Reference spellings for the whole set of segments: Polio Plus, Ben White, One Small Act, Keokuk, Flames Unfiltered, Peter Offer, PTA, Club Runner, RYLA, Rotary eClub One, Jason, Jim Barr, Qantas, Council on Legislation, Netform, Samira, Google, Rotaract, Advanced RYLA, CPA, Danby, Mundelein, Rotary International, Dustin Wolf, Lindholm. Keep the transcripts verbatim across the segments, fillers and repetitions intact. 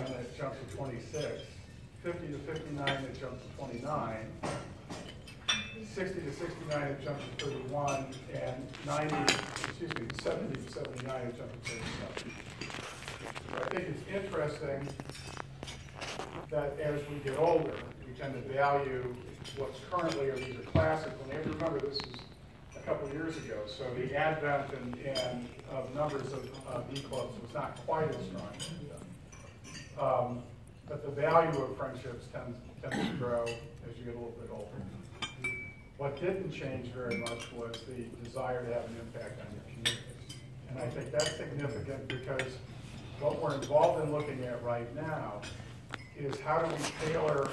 fifty to fifty-nine, and it jumped to twenty-six. fifty to fifty-nine, it jumped to twenty-nine. sixty to sixty-nine, it jumped to thirty-one. And ninety, excuse me, seventy to seventy-nine, it jumped to thirty-seven. I think it's interesting that as we get older, we tend to value what's currently, or these are classic. And you remember, this is a couple of years ago, so the advent and, and of numbers of, of e-clubs was not quite as strong. Um, but the value of friendships tends, tends to grow as you get a little bit older. What didn't change very much was the desire to have an impact on your community. And I think that's significant, because what we're involved in looking at right now is how do we tailor,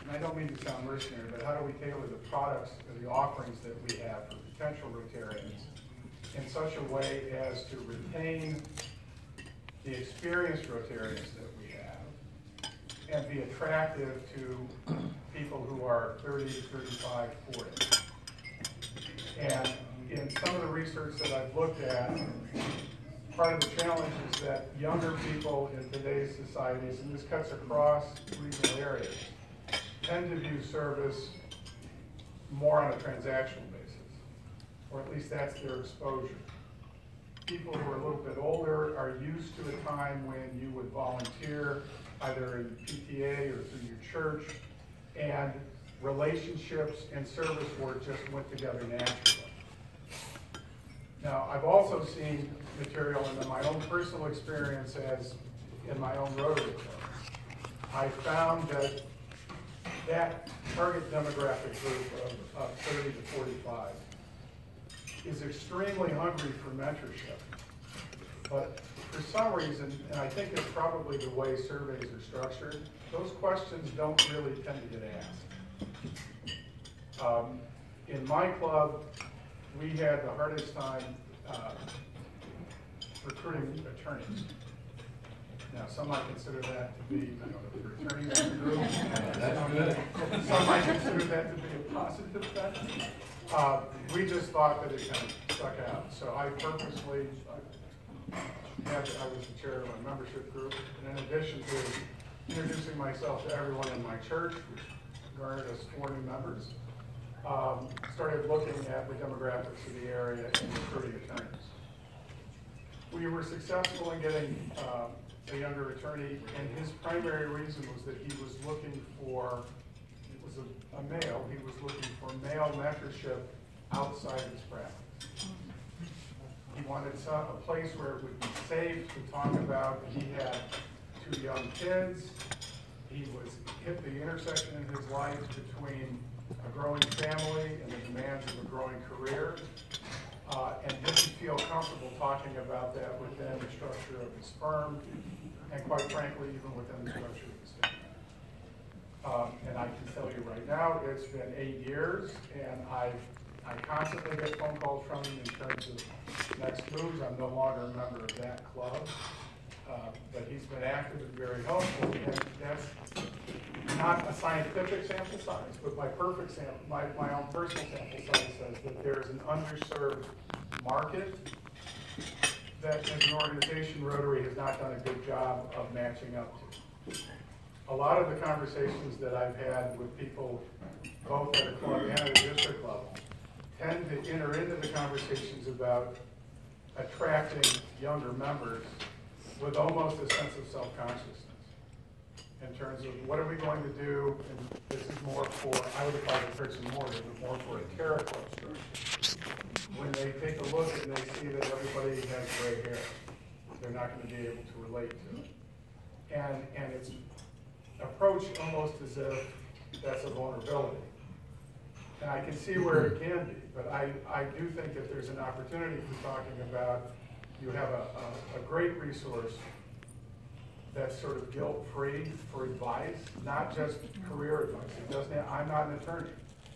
and I don't mean to sound mercenary, but how do we tailor the products and the offerings that we have for potential Rotarians in such a way as to retain the experienced Rotarians that we have and be attractive to people who are thirty, thirty-five, forty. And in some of the research that I've looked at, part of the challenge is that younger people in today's societies, and this cuts across regional areas, tend to view service more on a transactional basis, or at least that's their exposure. People who are a little bit older are used to a time when you would volunteer either in P T A or through your church, and relationships and service work just went together naturally. Now, I've also seen material in my own personal experience as in my own Rotary Club. I found that that target demographic group of, of thirty to forty-five is extremely hungry for mentorship. But for some reason, and I think it's probably the way surveys are structured, those questions don't really tend to get asked. Um, in my club, we had the hardest time uh, recruiting attorneys. Now, some might consider that to be, I don't know, attorneys in the group. Some might consider that to be a positive thing. Uh, we just thought that it kind of stuck out. So I purposely, I, had, I was the chair of my membership group. And in addition to introducing myself to everyone in my church, which garnered us four new members, Um, started looking at the demographics of the area and recruiting attorneys. We were successful in getting um, a younger attorney, and his primary reason was that he was looking for, it was a, a male, he was looking for male mentorship outside his practice. He wanted some, a place where it would be safe to talk about. He had two young kids. He was hit the intersection in his life between a growing family and the demands of a growing career, uh, and didn't feel comfortable talking about that within the structure of his firm, and quite frankly, even within the structure of his family. Um, and I can tell you right now, it's been eight years, and I, I constantly get phone calls from him in terms of next moves. I'm no longer a member of that club. Uh, but he's been active and very helpful, and that's not a scientific sample size, but my perfect sample, my, my own personal sample size says that there is an underserved market that, as an organization, Rotary has not done a good job of matching up to. A lot of the conversations that I've had with people, both at a club and at a district level, tend to enter into the conversations about attracting younger members with almost a sense of self-consciousness in terms of what are we going to do, and this is more for, I would apply to bricks and mortar, but more for a terror club structure. When they take a look and they see that everybody has gray hair, they're not going to be able to relate to it. And, and it's approached almost as if that's a vulnerability. And I can see where it can be, but I, I do think that there's an opportunity for talking about. You have a, a, a great resource that's sort of guilt-free for advice, not just career advice. It doesn't have, I'm not an attorney.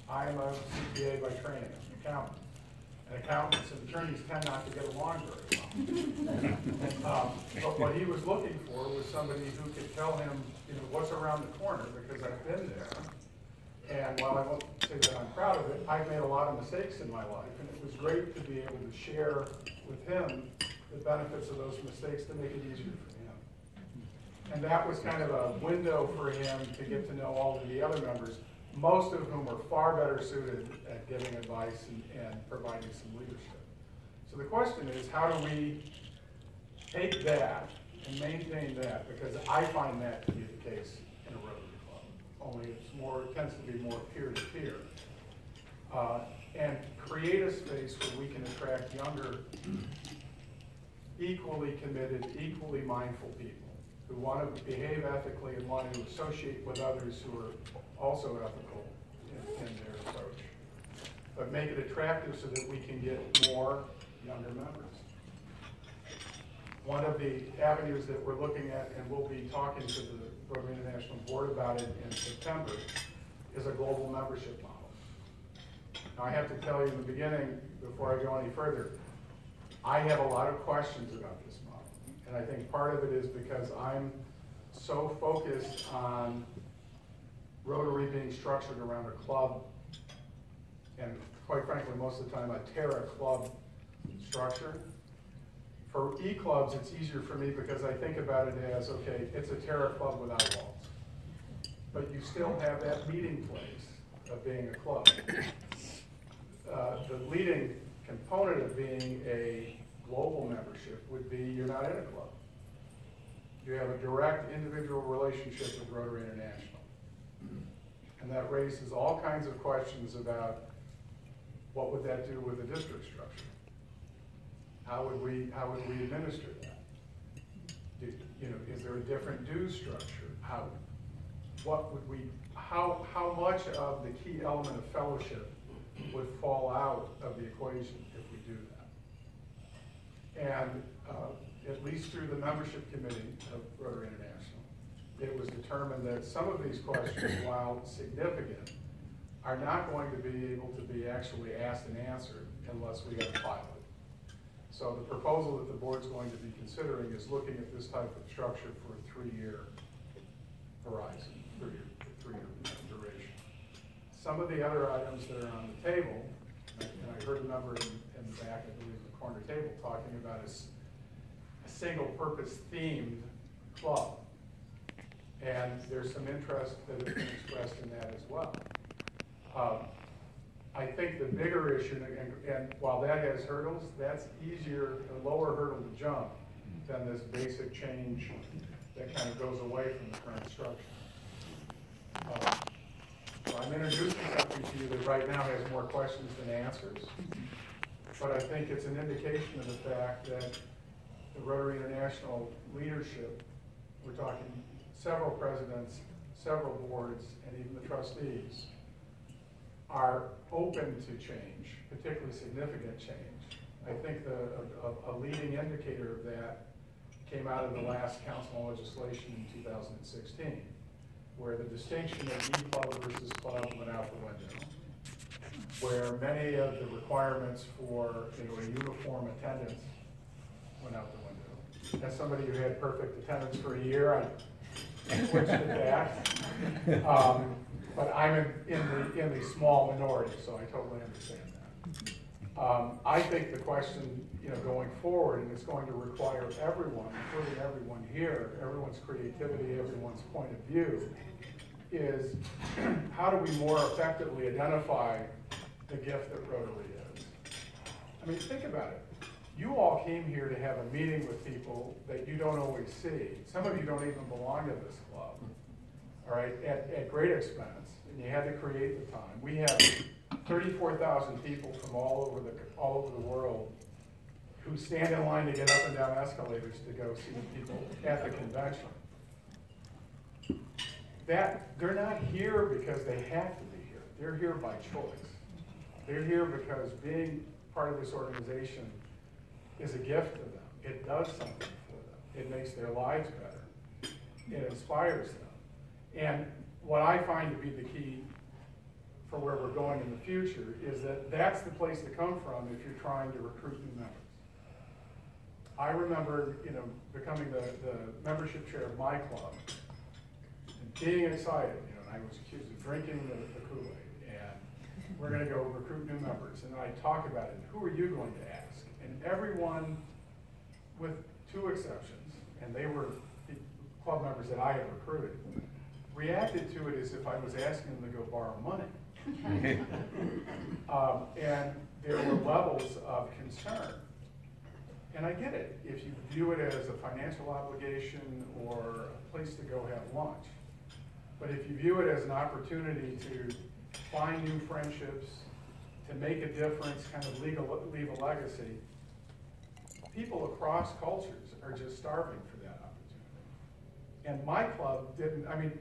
I'm a C P A by training. I'm an accountant. And accountants and attorneys tend not to get along very well. um, but what he was looking for was somebody who could tell him, you know, what's around the corner, because I've been there. And while I won't say that I'm proud of it, I've made a lot of mistakes in my life, and it was great to be able to share with him the benefits of those mistakes to make it easier for him. And that was kind of a window for him to get to know all of the other members, most of whom are far better suited at giving advice and, and providing some leadership. So the question is, how do we take that and maintain that? Because I find that to be the case in a Rotary Club, only it's more, it tends to be more peer-to-peer. Uh, and create a space where we can attract younger, equally committed, equally mindful people who want to behave ethically and want to associate with others who are also ethical in, in their approach. But make it attractive so that we can get more younger members. One of the avenues that we're looking at, and we'll be talking to the Rotary International Board about it in September, is a global membership model. Now, I have to tell you in the beginning, before I go any further, I have a lot of questions about this model. And I think part of it is because I'm so focused on Rotary being structured around a club, and quite frankly, most of the time, a Terra club structure. For e-clubs, it's easier for me because I think about it as, okay, it's a Terra club without walls. But you still have that meeting place of being a club. Uh, the leading component of being a global membership would be you're not in a club. You have a direct individual relationship with Rotary International. And that raises all kinds of questions about what would that do with the district structure? How would we, how would we administer that? Do, you know, is there a different dues structure? How, what would we, how, how much of the key element of fellowship would fall out of the equation if we do that? And uh, at least through the membership committee of Rotary International, it was determined that some of these questions, while significant, are not going to be able to be actually asked and answered unless we have a pilot. So the proposal that the board's going to be considering is looking at this type of structure for a three-year horizon, three-year three duration. Some of the other items that are on the table, and I heard a number in, in the back, I believe, the corner table, talking about is a single-purpose themed club. And there's some interest that has been expressed in that as well. Um, I think the bigger issue, and, and while that has hurdles, that's easier, a lower hurdle to jump than this basic change that kind of goes away from the current structure. Um, so I'm introducing something to you that right now has more questions than answers, but I think it's an indication of the fact that the Rotary International leadership, we're talking several presidents, several boards, and even the trustees, are open to change, particularly significant change. I think the, a, a leading indicator of that came out of the last Council on Legislation in two thousand sixteen, where the distinction of e-club versus club went out the window, where many of the requirements for you know, a uniform attendance went out the window. As somebody who had perfect attendance for a year, I switched to that. Um, But I'm in, in, the, in the small minority, so I totally understand that. Um, I think the question, you know, going forward, and it's going to require everyone, including everyone here, everyone's creativity, everyone's point of view, is how do we more effectively identify the gift that Rotary is? I mean, think about it. You all came here to have a meeting with people that you don't always see. Some of you don't even belong to this club. All right, at, at great expense, and you had to create the time. We have thirty-four thousand people from all over the all over the world who stand in line to get up and down escalators to go see the people at the convention. That they're not here because they have to be here. They're here by choice. They're here because being part of this organization is a gift to them. It does something for them. It makes their lives better. It inspires them. And what I find to be the key for where we're going in the future is that that's the place to come from if you're trying to recruit new members. I remember, you know, becoming the, the membership chair of my club and being excited, you know, and I was accused of drinking the, the Kool-Aid, and we're going to go recruit new members. And I talk about it, and who are you going to ask? And everyone, with two exceptions, and they were club members that I have recruited reacted to it as if I was asking them to go borrow money. um, and there were levels of concern. And I get it. If you view it as a financial obligation or a place to go have lunch. But if you view it as an opportunity to find new friendships, to make a difference, kind of leave a, leave a legacy, people across cultures are just starving for that opportunity. And my club didn't, I mean,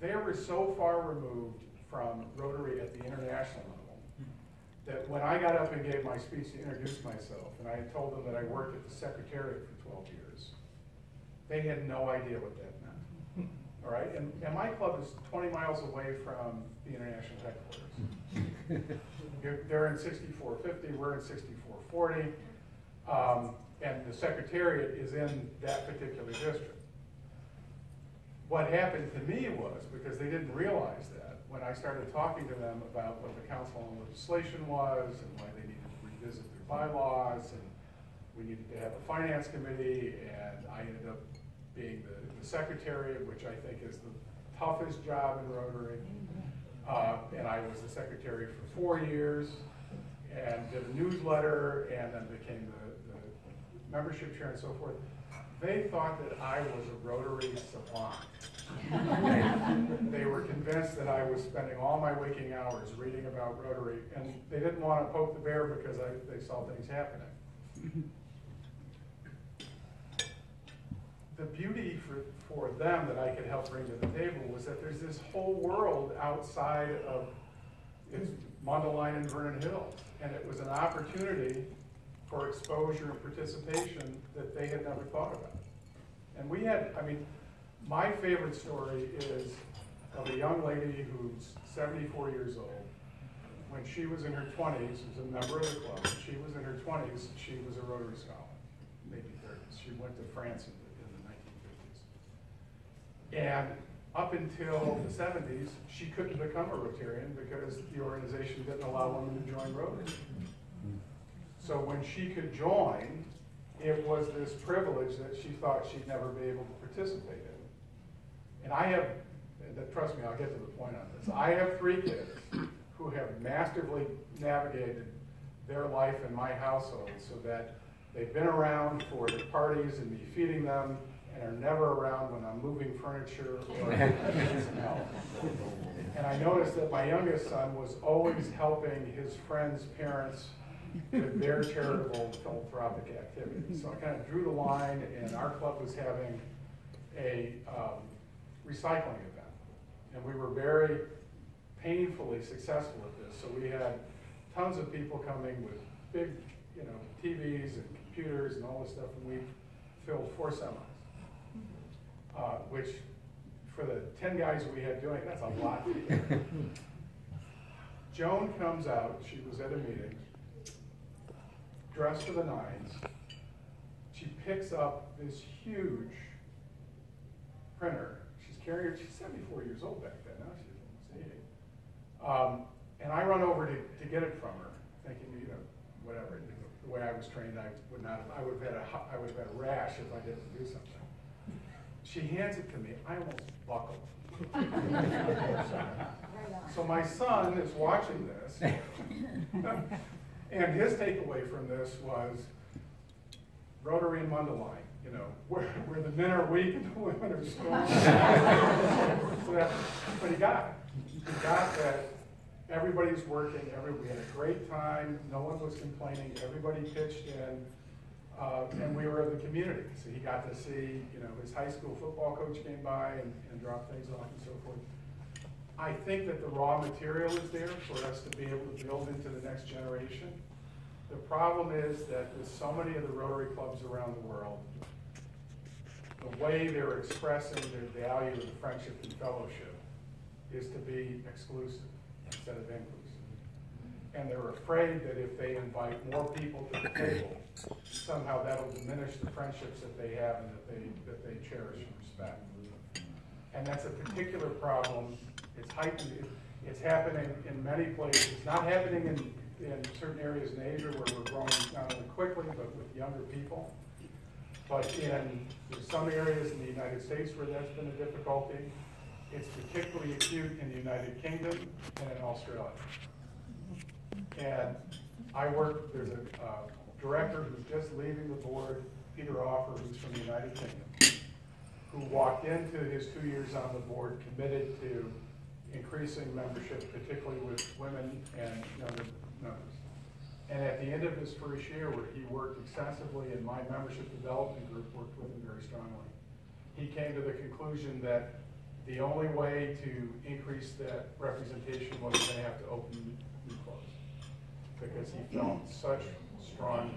they were so far removed from Rotary at the international level that when I got up and gave my speech to introduce myself, and I told them that I worked at the Secretariat for twelve years, they had no idea what that meant. All right? And, and my club is twenty miles away from the international headquarters. They're in sixty-four fifty, we're in sixty-four forty. Um, and the Secretariat is in that particular district. What happened to me was, because they didn't realize that, when I started talking to them about what the Council on Legislation was and why they needed to revisit their bylaws and we needed to have a finance committee, and I ended up being the, the Secretary, which I think is the toughest job in Rotary. Uh, and I was the Secretary for four years and did a newsletter and then became the membership chair and so forth. They thought that I was a Rotary savant. They were convinced that I was spending all my waking hours reading about Rotary, and they didn't want to poke the bear because I, they saw things happening. The beauty for, for them that I could help bring to the table was that there's this whole world outside of it's Mundelein and Vernon Hills, and it was an opportunity for exposure and participation that they had never thought about. And we had, I mean, my favorite story is of a young lady who's seventy-four years old. When she was in her twenties, she was a member of the club, when she was in her twenties, she was a Rotary Scholar, maybe thirties. She went to France in the, in the nineteen fifties. And up until the seventies, she couldn't become a Rotarian because the organization didn't allow women to join Rotary. So when she could join, it was this privilege that she thought she'd never be able to participate in. And I have, and trust me, I'll get to the point on this. I have three kids who have masterfully navigated their life in my household so that they've been around for the parties and me feeding them and are never around when I'm moving furniture or anything else. And I noticed that my youngest son was always helping his friends' parents with their charitable philanthropic activities. So I kind of drew the line, and our club was having a um, recycling event. And we were very painfully successful at this. So we had tons of people coming with big, you know, T Vs and computers and all this stuff, and we filled four semis, uh, which for the ten guys we had doing, that's a lot. Joan comes out, she was at a meeting, dressed for the nines. She picks up this huge printer. She's carrying it. She's seventy-four years old back then. Now she's almost eighty. Um, and I run over to, to get it from her, thinking, you know, whatever. The way I was trained, I would not. Have, I would have had a. I would have had a rash if I didn't do something. She hands it to me. I almost buckled. So my son is watching this. And his takeaway from this was Rotary and Mundelein, you know, where, where the men are weak and the women are strong. So that, but he got it. He got that everybody's working, every, we had a great time, no one was complaining, everybody pitched in, uh, and we were in the community. So he got to see, you know, his high school football coach came by and, and dropped things off and so forth. I think that the raw material is there for us to be able to build into the next generation. The problem is that with so many of the Rotary clubs around the world, the way they're expressing their value of the friendship and fellowship is to be exclusive instead of inclusive. And they're afraid that if they invite more people to the table, somehow that'll diminish the friendships that they have and that they, that they cherish and respect. And that's a particular problem. It's heightened. It, it's happening in many places. It's not happening in, in certain areas in Asia where we're growing not only quickly, but with younger people. But in some areas in the United States where that's been a difficulty, it's particularly acute in the United Kingdom and in Australia. And I work, there's a uh, director who's just leaving the board, Peter Offer, who's from the United Kingdom, who walked into his two years on the board committed to increasing membership, particularly with women and younger members. And at the end of his first year, where he worked extensively and my membership development group worked with him very strongly, he came to the conclusion that the only way to increase that representation was to have to open new clubs, because he felt such strong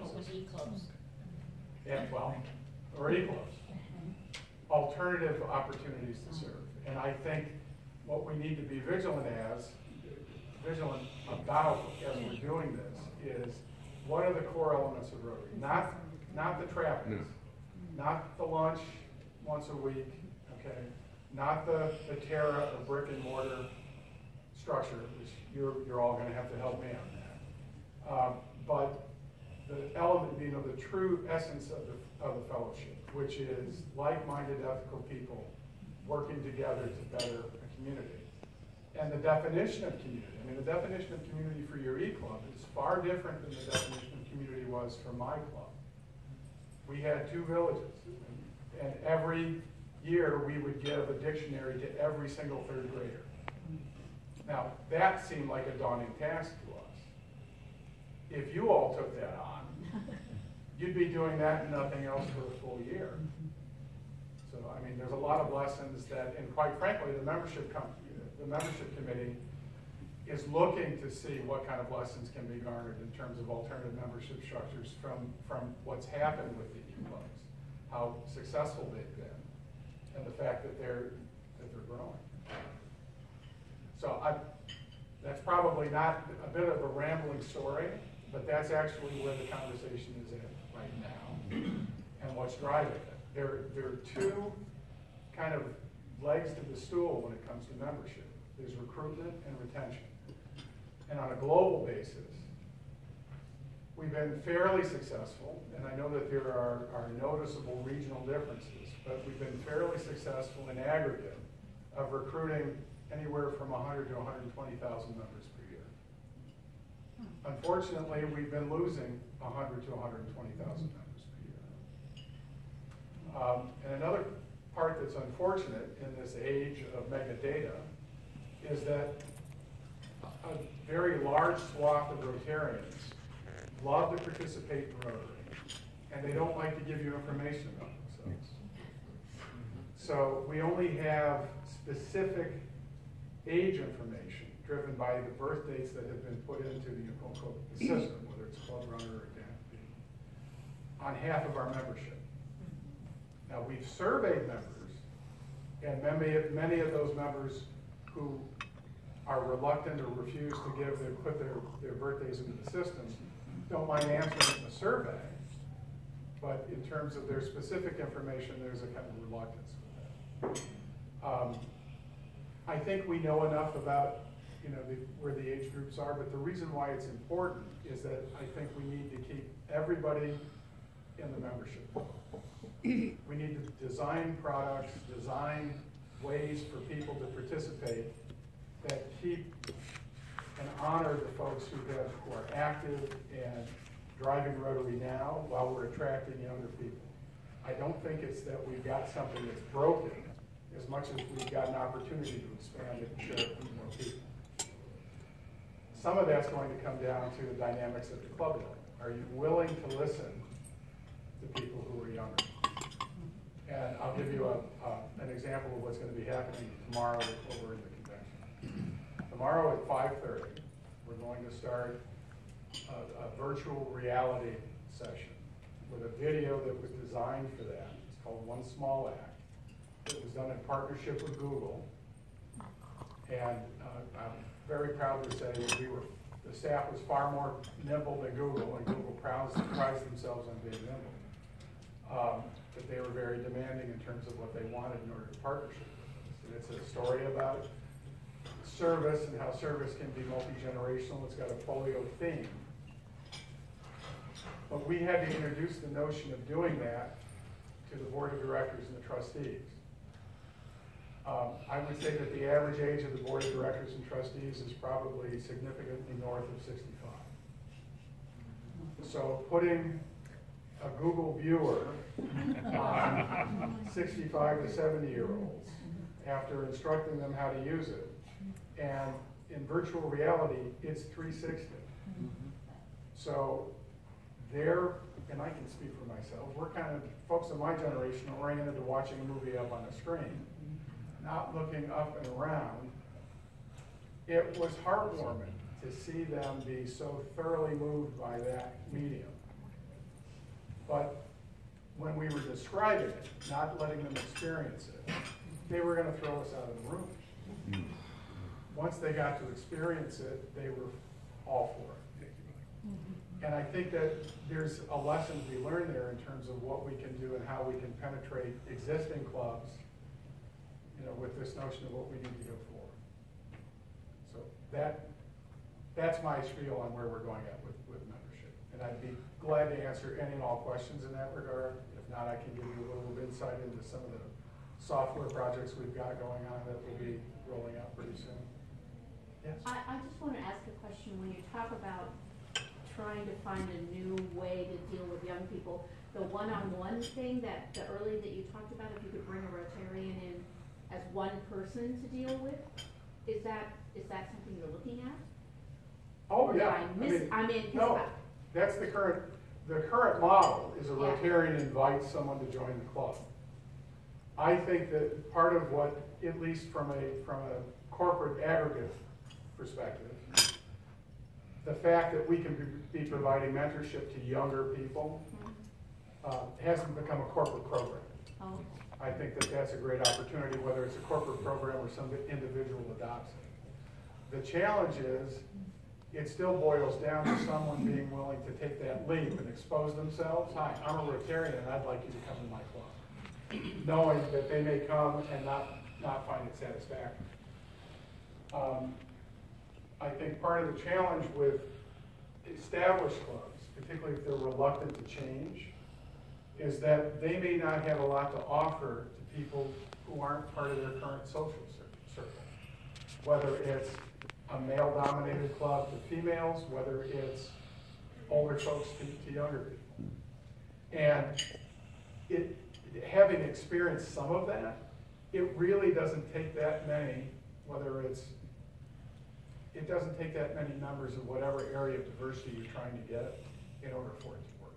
clubs. Yeah, well, or e-clubs. Alternative opportunities to serve. And I think what we need to be vigilant as, vigilant about as we're doing this is what are the core elements of Rotary? Not, not the trappings, no. Not the lunch once a week, okay? Not the, the terra or brick and mortar structure, which you're, you're all gonna have to help me on that. Um, but the element being of the true essence of the, of the fellowship, which is like-minded ethical people working together to better a community. And the definition of community, I mean, the definition of community for your e-club is far different than the definition of community was for my club. We had two villages, and every year we would give a dictionary to every single third grader. Now, that seemed like a daunting task to us. If you all took that on, you'd be doing that and nothing else for a full year. So, I mean, there's a lot of lessons that, and quite frankly, the membership company, the membership committee is looking to see what kind of lessons can be garnered in terms of alternative membership structures from, from what's happened with the e-clubs, how successful they've been, and the fact that they're, that they're growing. So I, that's probably not a bit of a rambling story, but that's actually where the conversation is at right now and what's driving it. There, there are two kind of legs to the stool when it comes to membership. There's recruitment and retention. And on a global basis, we've been fairly successful, and I know that there are, are noticeable regional differences, but we've been fairly successful in aggregate of recruiting anywhere from one hundred to one hundred twenty thousand members per year. Unfortunately, we've been losing one hundred to one hundred twenty thousand members per year. Um, and another part that's unfortunate in this age of mega data is that a very large swath of Rotarians love to participate in Rotary, and they don't like to give you information about themselves. So we only have specific age information driven by the birth dates that have been put into the system, whether it's Club Runner or Danby, on half of our membership. Now, we've surveyed members, and many of, many of those members who are reluctant or refuse to give their, put their, their birthdays into the system don't mind answering the survey, but in terms of their specific information, there's a kind of reluctance with that. Um, I think we know enough about you know, the, where the age groups are, but the reason why it's important is that I think we need to keep everybody in the membership. We need to design products, design ways for people to participate that keep and honor the folks who, have, who are active and driving Rotary now while we're attracting younger people. I don't think it's that we've got something that's broken as much as we've got an opportunity to expand it and share it with more people. Some of that's going to come down to the dynamics of the club level. Are you willing to listen to people who are younger? And I'll give you a, uh, an example of what's going to be happening tomorrow while we're in the convention. Tomorrow at five thirty, we're going to start a, a virtual reality session with a video that was designed for that. It's called One Small Act. It was done in partnership with Google. And uh, I'm very proud to say that we were, the staff was far more nimble than Google, and Google prides, prides themselves on being nimble. Um, but they were very demanding in terms of what they wanted in order to partnership with us. And it's a story about service and how service can be multi-generational. It's got a folio theme. But we had to introduce the notion of doing that to the board of directors and the trustees. Um, I would say that the average age of the board of directors and trustees is probably significantly north of sixty-five. So putting a Google viewer on sixty-five to seventy year olds after instructing them how to use it, and in virtual reality, it's three sixty. Mm-hmm. So they're, and I can speak for myself, we're kind of, folks in my generation are oriented to watching a movie up on a screen, not looking up and around. It was heartwarming to see them be so thoroughly moved by that medium. But when we were describing it, not letting them experience it, they were going to throw us out of the room. Mm-hmm. Once they got to experience it, they were all for it. Mm-hmm. And I think that there's a lesson to be learned there in terms of what we can do and how we can penetrate existing clubs, you know, with this notion of what we need to go forward. So that, that's my spiel on where we're going at with, with membership. And I'd be glad to answer any and all questions in that regard. If not, I can give you a little insight into some of the software projects we've got going on that will be rolling out pretty soon. Yes. I, I just want to ask a question. When you talk about trying to find a new way to deal with young people, the one-on-one thing that the early that you talked about, if you could bring a Rotarian in as one person to deal with, is that is that something you're looking at? Oh, or yeah. I, miss, I mean, I mean no, I, that's the current the current model is a yeah. Rotarian invites someone to join the club. I think that part of what, at least from a from a corporate aggregate perspective, the fact that we can be providing mentorship to younger people uh, hasn't become a corporate program. Oh. I think that that's a great opportunity, whether it's a corporate program or some individual adopts it. The challenge is, it still boils down to someone being willing to take that leap and expose themselves. Hi, I'm a Rotarian and I'd like you to come to my club. Knowing that they may come and not, not find it satisfactory. Um, I think part of the challenge with established clubs, particularly if they're reluctant to change, is that they may not have a lot to offer to people who aren't part of their current social circle. Whether it's a male-dominated club to females, whether it's older folks to, to younger people. And it, having experienced some of that, it really doesn't take that many, whether it's It doesn't take that many numbers of whatever area of diversity you're trying to get in order for it to work.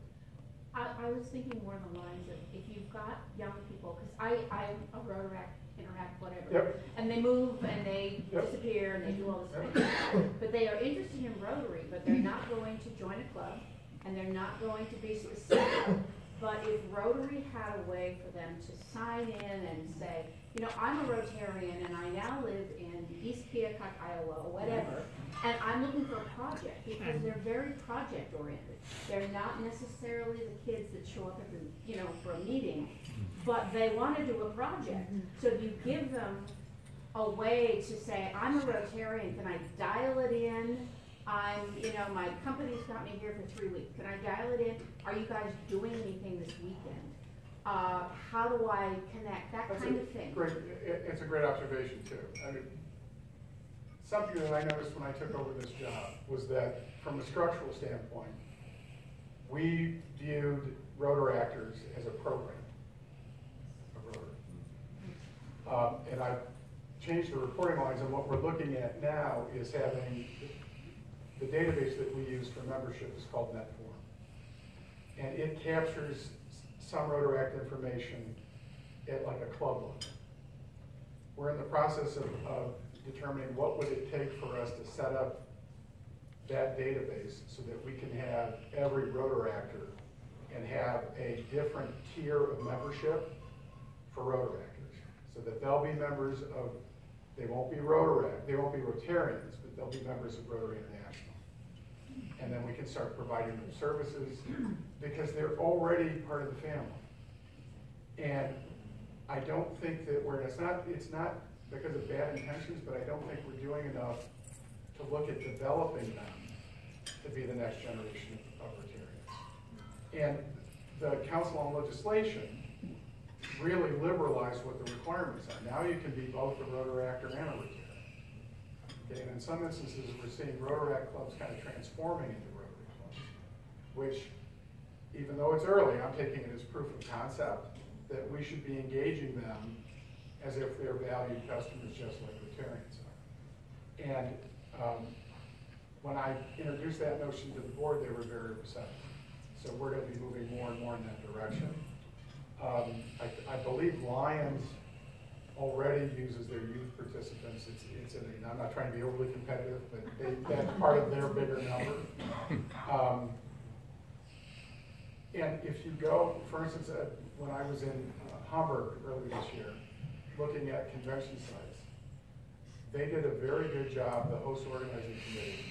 I, I was thinking more on the lines of if you've got young people, because I, I'm a Rotaract, Interact, whatever, yep. and they move and they yep. disappear and they do all this kind of stuff. But they are interested in Rotary, but they're not going to join a club and they're not going to be specific. But if Rotary had a way for them to sign in and say, you know, I'm a Rotarian and I now live in East Keokuk, Iowa, whatever, and I'm looking for a project, because they're very project oriented. They're not necessarily the kids that show up every, you know, for a meeting, but they want to do a project. So if you give them a way to say, I'm a Rotarian, can I dial it in? I'm, you know, my company's got me here for three weeks. Can I dial it in? Are you guys doing anything this weekend? Uh, how do I connect? That That's kind of thing. Great, it, it's a great observation, too. I mean, something that I noticed when I took over this job was that, from a structural standpoint, we viewed Rotaractors as a program of Rotary. Um, and I've changed the reporting lines, and what we're looking at now is having the database that we use for membership is called Netform. And it captures some Rotaract information at like a club level. We're in the process of, of determining what would it take for us to set up that database so that we can have every Rotaractor and have a different tier of membership for Rotaractors. So that they'll be members of, they won't be Rotaract, they won't be Rotarians, but they'll be members of Rotary International. And then we can start providing them services because they're already part of the family. And I don't think that we're, it's not, it's not because of bad intentions, but I don't think we're doing enough to look at developing them to be the next generation of Rotarians. And the Council on Legislation really liberalize what the requirements are. Now you can be both a Rotaract and a Rotaract. Okay, and in some instances, we're seeing Rotaract clubs kind of transforming into Rotary clubs, which, even though it's early, I'm taking it as proof of concept that we should be engaging them as if they're valued customers just like Rotarians are. And um, when I introduced that notion to the board, they were very receptive. So we're going to be moving more and more in that direction. Um, I, I believe Lions already uses their youth participants. It's, it's in a, I'm not trying to be overly competitive, but they, that's part of their bigger number. Um, and if you go, for instance, uh, when I was in uh, Hamburg earlier this year, looking at convention sites, they did a very good job, the host organizing committee,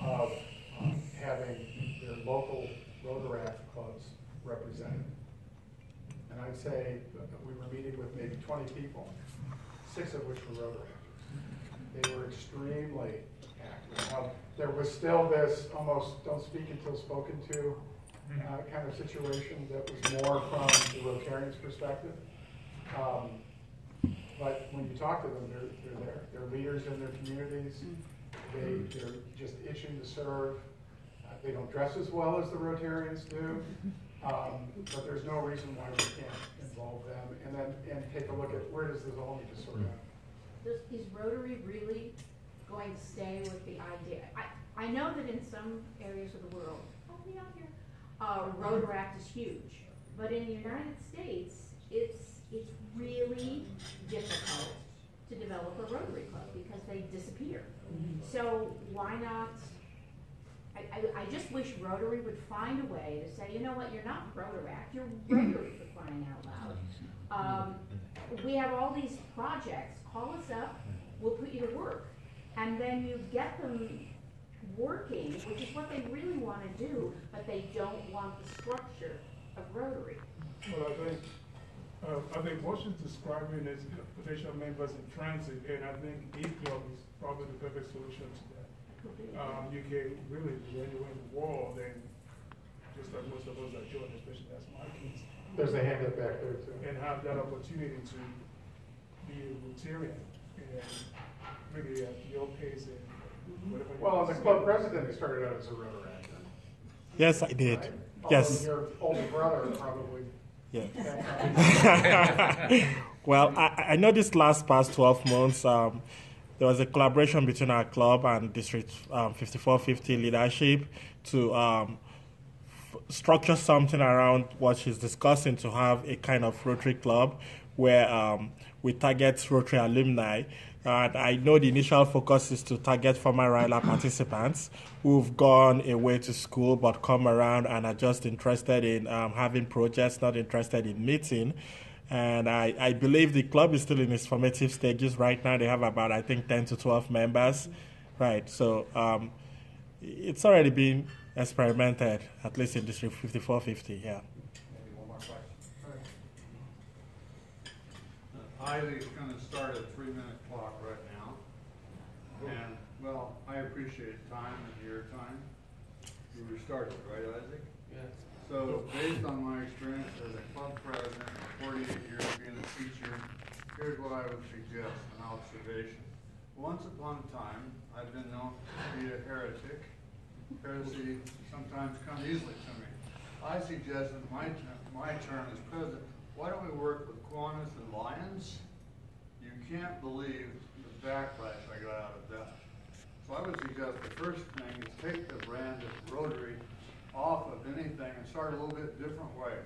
of uh, having their local Rotaract clubs represented. And I'd say we were meeting with maybe twenty people, six of which were Rotaractors. They were extremely active. Now, there was still this almost don't speak until spoken to uh, kind of situation that was more from the Rotarians' perspective. Um, but when you talk to them, they're, they're there. They're leaders in their communities. They, they're just itching to serve. Uh, they don't dress as well as the Rotarians do. Um, but there's no reason why we can't involve them, and then and take a look at where does this all need to sort out. Is Rotary really going to stay with the idea? I, I know that in some areas of the world, help me out here, uh, Rotaract is huge, but in the United States, it's it's really difficult to develop a Rotary club because they disappear. So why not? I, I just wish Rotary would find a way to say, you know what, you're not Rotaract, you're Rotary for crying out loud. Um, we have all these projects, call us up, we'll put you to work. And then you get them working, which is what they really want to do, but they don't want the structure of Rotary. Well, I think, uh, I think what she's describing is potential members in transit, and I think eClub is probably the perfect solution to that. Um, you can really be anywhere in the world, and just like most of us are children, especially as my kids. There's a hand up back there, too. And have that opportunity to be a Rotarian and really at your pace and whatever. Well, as a club president, you started out as a Rotaract. Yes, I did. Right? Yes. Your older brother probably. Yes. Well, I, I know this last past twelve months. Um, There was a collaboration between our club and District um, fifty-four fifty leadership to um, structure something around what she's discussing to have a kind of Rotary club where um, we target Rotary alumni. And I know the initial focus is to target former RYLA participants who've gone away to school but come around and are just interested in um, having projects, not interested in meeting. And I, I believe the club is still in its formative stages right now. They have about, I think, ten to twelve members. Right, so um, it's already been experimented, at least in District fifty-four fifty, yeah. Maybe one more question. I think it's going to start a three-minute clock right now. Cool. And, well, I appreciate time and your time. You were started, right, Isaac? Yes. So, based on my experience as a club president for forty-eight years being a teacher, here's what I would suggest, an observation. Once upon a time, I've been known to be a heretic. Heresy sometimes comes easily to me. I suggest in my, my term as president, why don't we work with Qantas and Lions? You can't believe the backlash I got out of that. So I would suggest the first thing is take the brand of Rotary off of anything and start a little bit different way.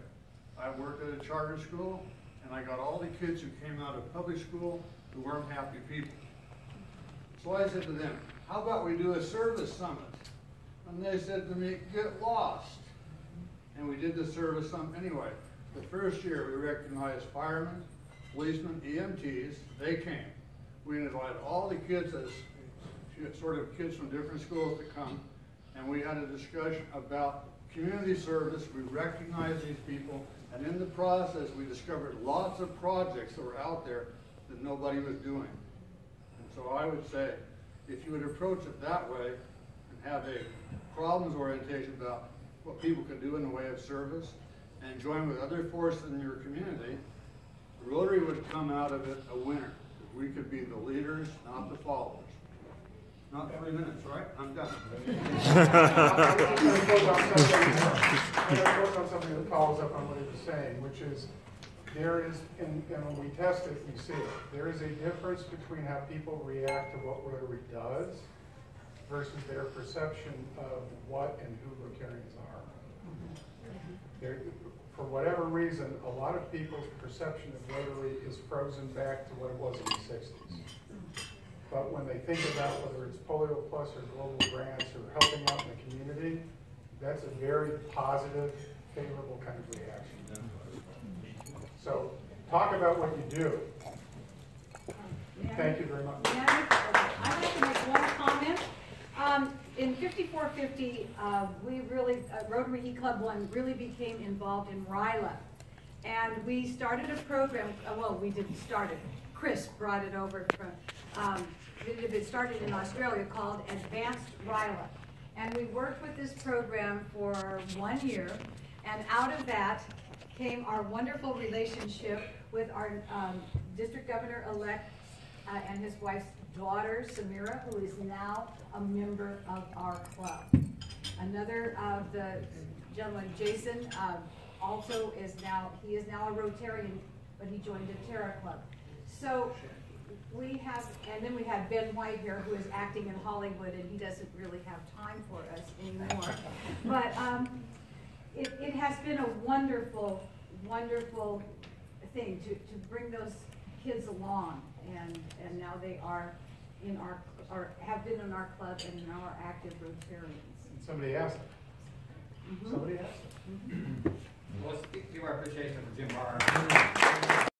I worked at a charter school and I got all the kids who came out of public school who weren't happy people. So I said to them, how about we do a service summit? And they said to me, get lost. And we did the service summit anyway. The first year we recognized firemen, policemen, E M Ts, they came. We invited all the kids, as sort of kids from different schools to come. And we had a discussion about community service. We recognized these people, and in the process, we discovered lots of projects that were out there that nobody was doing. And so I would say, if you would approach it that way and have a problems orientation about what people could do in the way of service and join with other forces in your community, Rotary would come out of it a winner. We could be the leaders, not the followers. Not three minutes, right? I'm done. I want to focus on something that follows up on what he was saying, which is there is, and, and when we test it, we see it. There is a difference between how people react to what Rotary does versus their perception of what and who Rotarians are. There, for whatever reason, a lot of people's perception of Rotary is frozen back to what it was in the sixties. But when they think about whether it's Polio Plus or global grants or helping out in the community, that's a very positive, favorable kind of reaction. So talk about what you do. Um, Thank I, you very much. I'd like to make one comment. Um, in fifty-four fifty, uh, we really, uh, Rotary eClub One really became involved in RYLA. And we started a program, uh, well, we didn't start it. Chris brought it over from, um, it had been started in Australia called Advanced RYLA. And we worked with this program for one year. And out of that came our wonderful relationship with our um, district governor-elect uh, and his wife's daughter, Samira, who is now a member of our club. Another of the gentleman, Jason, uh, also is now, he is now a Rotarian, but he joined a Terra club. So we have, and then we have Ben White here, who is acting in Hollywood, and he doesn't really have time for us anymore. But um, it, it has been a wonderful, wonderful thing to, to bring those kids along. And, and now they are in our, or have been in our club and now are active Rotarians. And somebody asked them. Mm-hmm. Somebody asked them. Mm-hmm. Well, let's speak to our appreciation for Jim Barr.